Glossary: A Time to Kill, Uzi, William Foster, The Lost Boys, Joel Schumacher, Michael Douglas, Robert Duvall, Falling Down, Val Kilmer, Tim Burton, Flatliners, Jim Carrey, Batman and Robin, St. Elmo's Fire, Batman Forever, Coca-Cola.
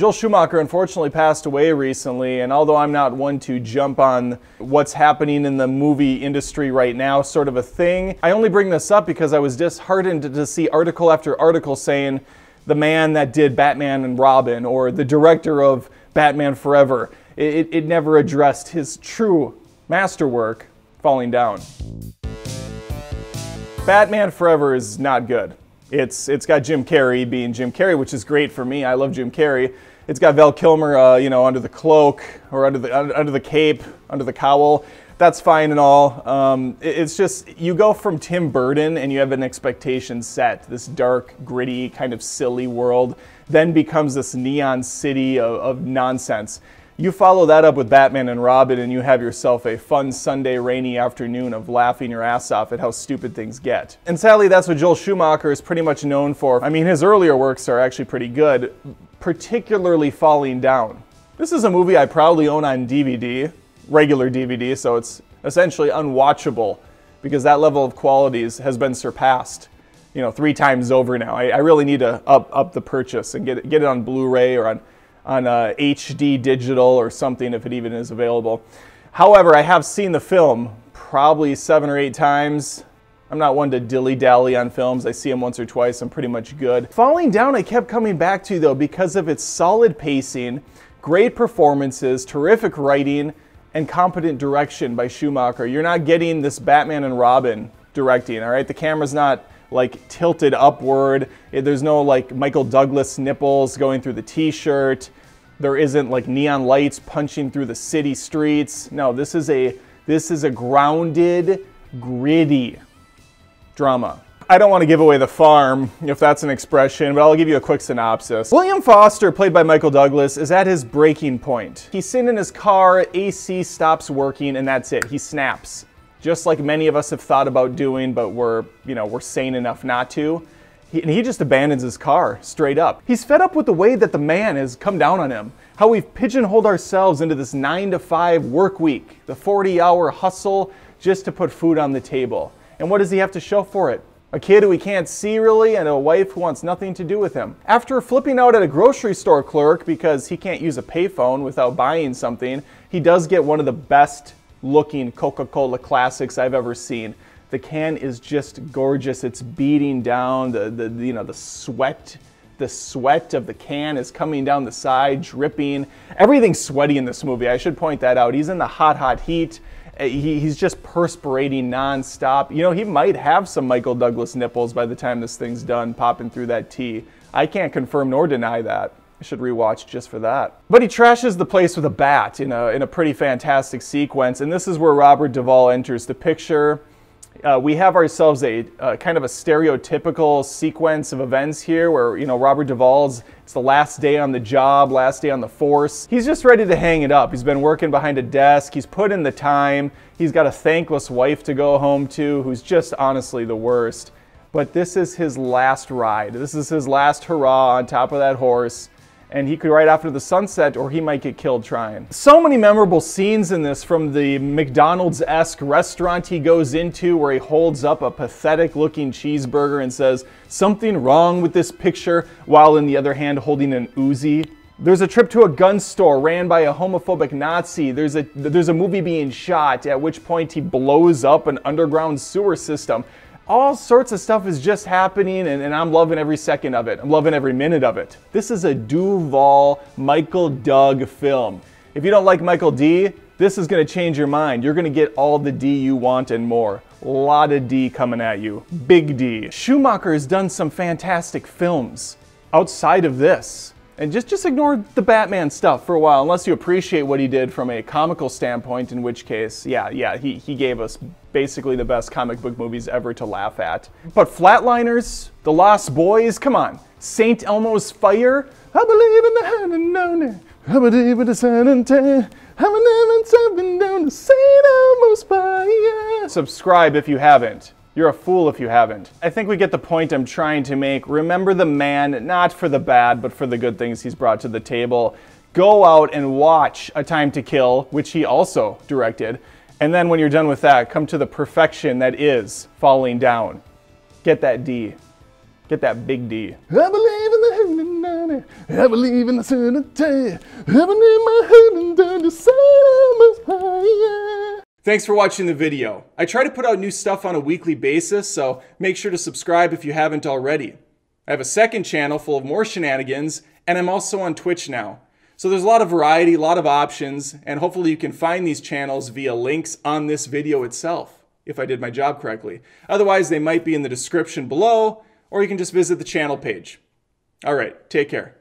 Joel Schumacher unfortunately passed away recently, and although I'm not one to jump on what's happening in the movie industry right now sort of a thing, I only bring this up because I was disheartened to see article after article saying the man that did Batman and Robin or the director of Batman Forever. It never addressed his true masterwork, Falling Down. Batman Forever is not good. It's got Jim Carrey being Jim Carrey, which is great for me. I love Jim Carrey. It's got Val Kilmer, you know, under the cloak or under the cape, under the cowl. That's fine and all. It's just, you go from Tim Burton and you have an expectation set. This dark, gritty, kind of silly world then becomes this neon city of nonsense. You follow that up with Batman and Robin and you have yourself a fun Sunday rainy afternoon of laughing your ass off at how stupid things get. And sadly, that's what Joel Schumacher is pretty much known for. I mean, his earlier works are actually pretty good, particularly Falling Down. This is a movie I proudly own on DVD, regular DVD, so it's essentially unwatchable because that level of qualities has been surpassed, you know, 3 times over now. I really need to up the purchase and get it on Blu-ray or on HD digital or something, if it even is available. However, I have seen the film probably 7 or 8 times. I'm not one to dilly-dally on films. I see them once or twice, I'm pretty much good. Falling Down I kept coming back to though because of its solid pacing, great performances, terrific writing, and competent direction by Schumacher. You're not getting this Batman and Robin directing, all right? The camera's not like tilted upward. There's no like Michael Douglas nipples going through the t-shirt. There isn't like neon lights punching through the city streets. No, this is a grounded, gritty drama. I don't want to give away the farm, if that's an expression, but I'll give you a quick synopsis. William Foster, played by Michael Douglas, is at his breaking point. He's sitting in his car, AC stops working, and that's it. He snaps. Just like many of us have thought about doing, but we're sane enough not to. And he just abandons his car, straight up. He's fed up with the way that the man has come down on him, how we've pigeonholed ourselves into this 9-to-5 work week, the 40-hour hustle just to put food on the table. And what does he have to show for it? A kid who he can't see really, and a wife who wants nothing to do with him. After flipping out at a grocery store clerk because he can't use a payphone without buying something, he does get one of the best looking Coca-Cola classics I've ever seen. The can is just gorgeous. It's beating down, the sweat of the can is coming down the side, dripping. Everything's sweaty in this movie, I should point that out. He's in the hot heat. He's just perspiring non-stop. You know, he might have some Michael Douglas nipples by the time this thing's done, popping through that tea. I can't confirm nor deny that. I should rewatch just for that. But he trashes the place with a bat in a pretty fantastic sequence, and this is where Robert Duvall enters the picture. We have ourselves a kind of a stereotypical sequence of events here where, you know, Robert Duvall's, it's the last day on the job, last day on the force. He's just ready to hang it up. He's been working behind a desk. He's put in the time. He's got a thankless wife to go home to who's just honestly the worst. But this is his last ride. This is his last hurrah on top of that horse. And he could ride after the sunset, or he might get killed trying. So many memorable scenes in this, from the McDonald's-esque restaurant he goes into where he holds up a pathetic-looking cheeseburger and says, "Something wrong with this picture," while in the other hand holding an Uzi. There's a trip to a gun store ran by a homophobic Nazi. There's a movie being shot, at which point he blows up an underground sewer system. All sorts of stuff is just happening, and I'm loving every second of it. I'm loving every minute of it. This is a Duvall, Michael Doug film. If you don't like Michael D, this is gonna change your mind. You're gonna get all the D you want and more. A lot of D coming at you, big D. Schumacher has done some fantastic films outside of this. And just ignore the Batman stuff for a while, unless you appreciate what he did from a comical standpoint, in which case, he gave us basically the best comic book movies ever to laugh at. But Flatliners, The Lost Boys, come on. St. Elmo's Fire, I believe in the hand and known it. I believe in the sun and tan. I'm living down to St. Elmo's Fire. Subscribe if you haven't. You're a fool if you haven't. I think we get the point I'm trying to make. Remember the man, not for the bad, but for the good things he's brought to the table. Go out and watch A Time to Kill, which he also directed. And then when you're done with that, come to the perfection that is Falling Down. Get that D. Get that big D. I believe in the I believe in the sunlight. Heaven in my head and down to St. Elmo's Fire. Thanks for watching the video. I try to put out new stuff on a weekly basis, so make sure to subscribe if you haven't already. I have a second channel full of more shenanigans, and I'm also on Twitch now. So there's a lot of variety, a lot of options, and hopefully you can find these channels via links on this video itself, if I did my job correctly. Otherwise, they might be in the description below, or you can just visit the channel page. All right, take care.